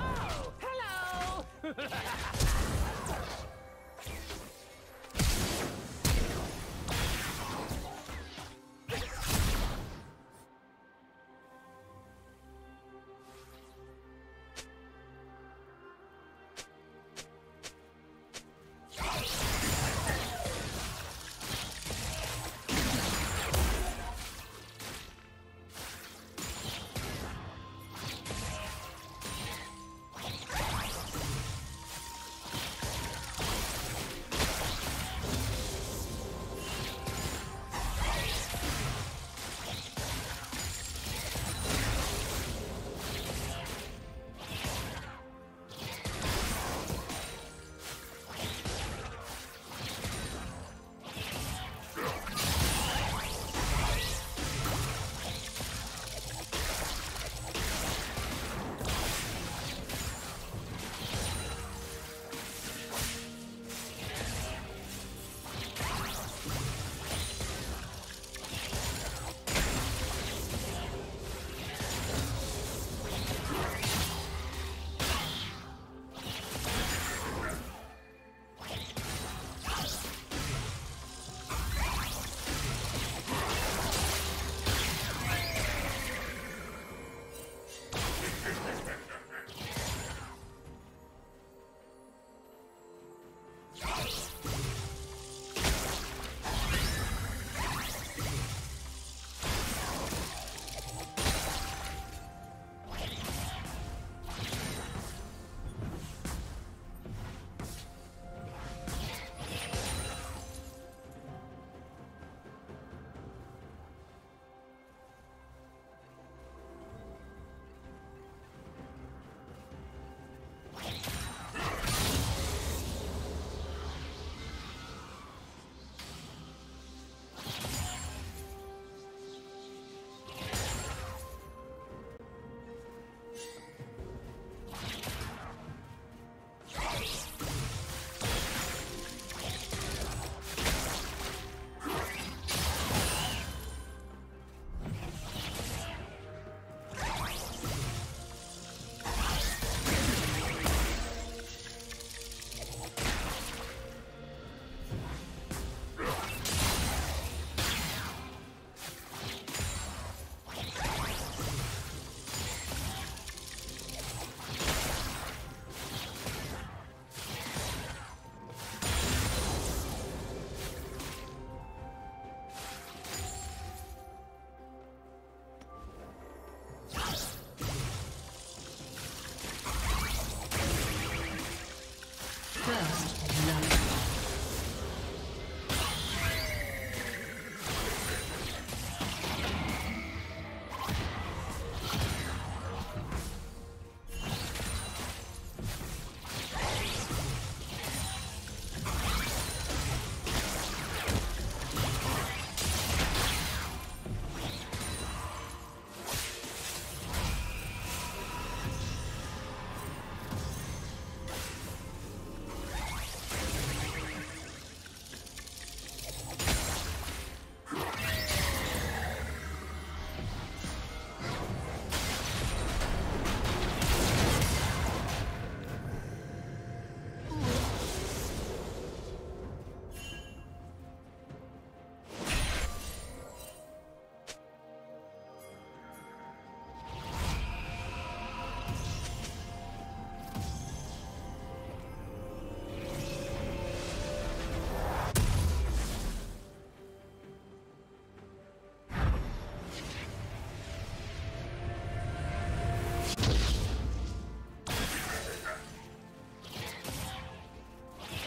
Oh, hello!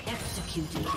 Executed.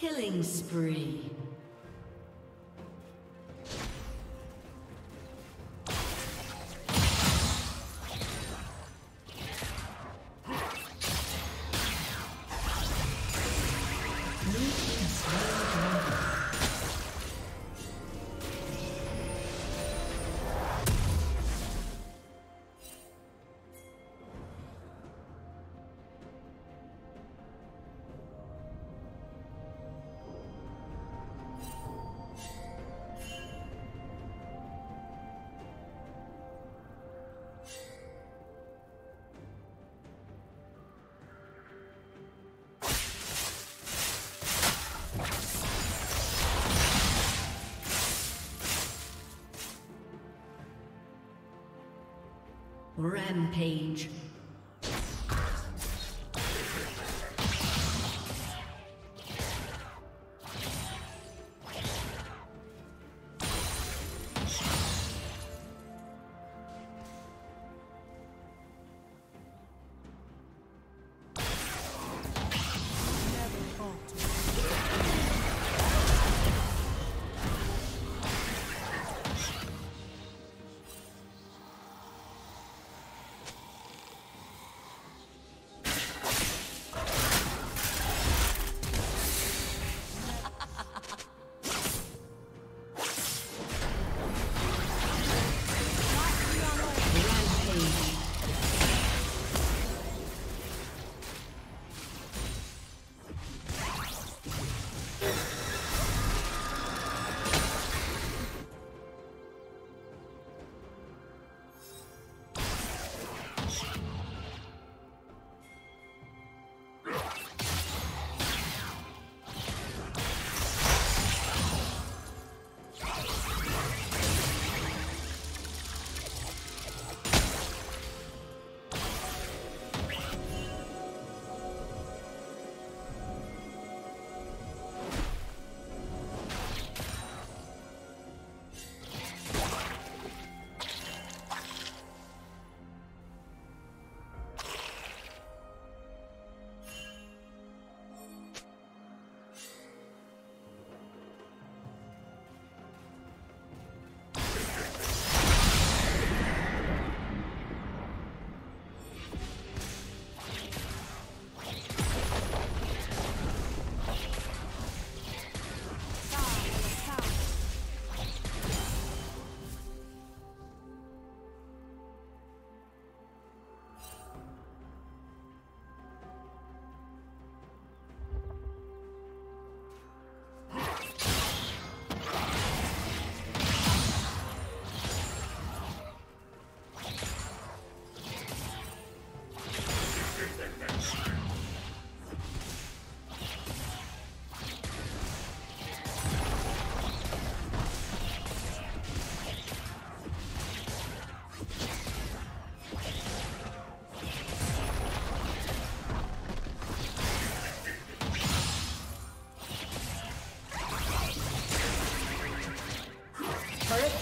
Killing spree. Rampage.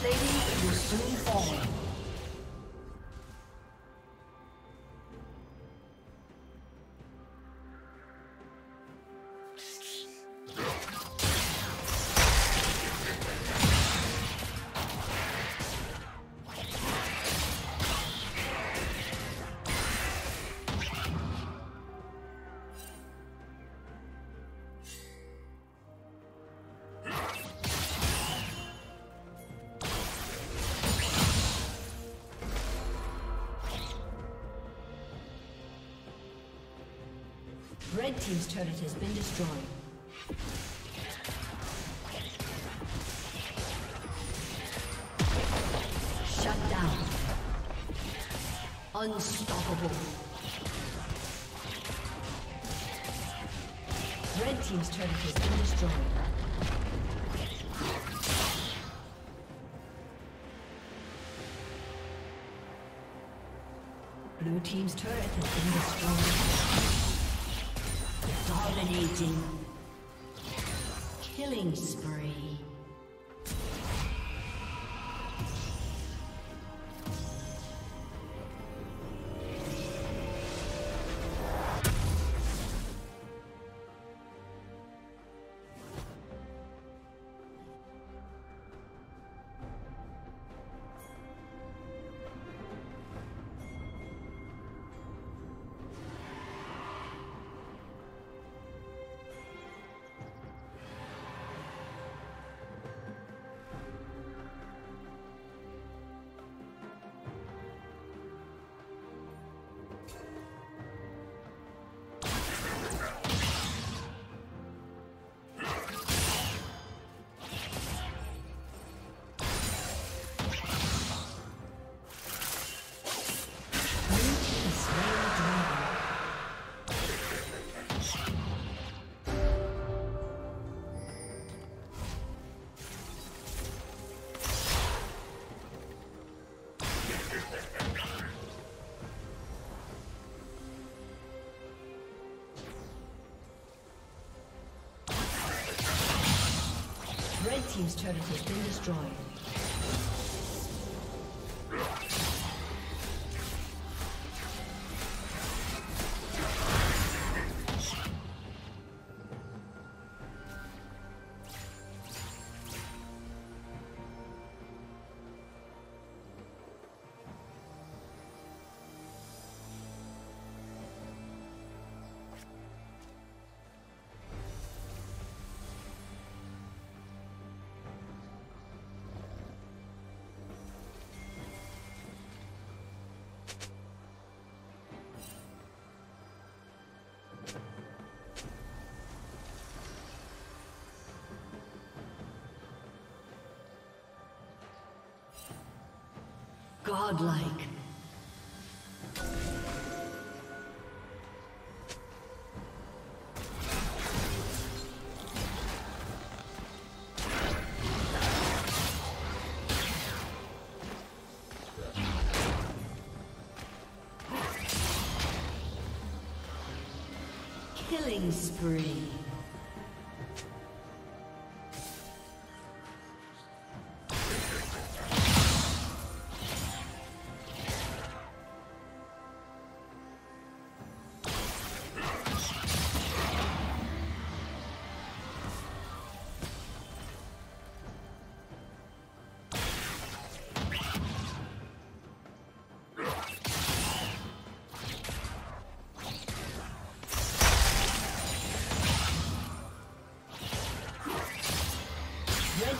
plating will soon fall. Red team's turret has been destroyed. Shut down. Unstoppable. Red team's turret has been destroyed. Blue team's turret has been destroyed. Dominating. Killing spree. Red team's turret has been destroyed. Godlike. Killing spree.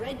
Red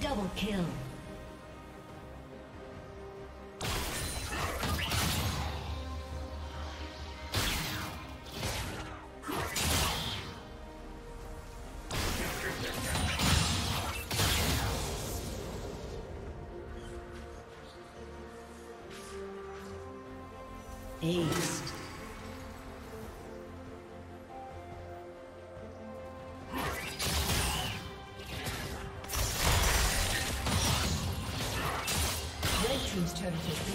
Double kill. Ace. Red team's turret has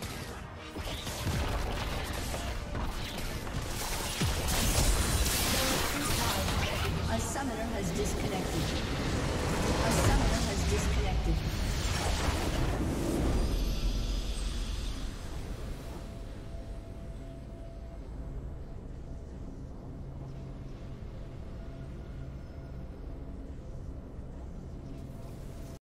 A summoner has disconnected. A summoner has disconnected.